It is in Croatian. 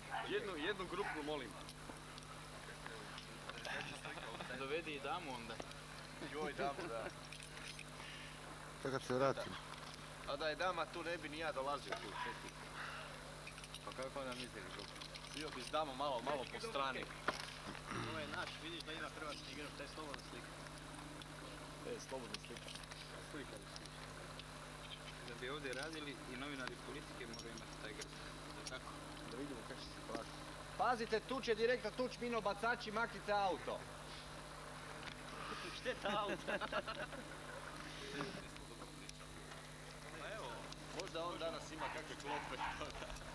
bijeg. Jednu grupu molim. Dovedi i damu onda. Joj, damu, da. Kada se vratim. A da je dama tu ne bi ni ja dolazio tu. Pa kako onda misliš grupu? Bio bi s damom malo po strani. Ovo je naš, vidiš da ima hrvatski grb, to je slobodna slika. Slikali su. Da bi ovdje radili i novinari politike moraju imati taj grb. Tako, da vidimo kako će se plaći. Pazite, tu će direktno tuč mino bacači, maknite auto. Šteta auta. Pa evo, možda on danas ima kakve klope.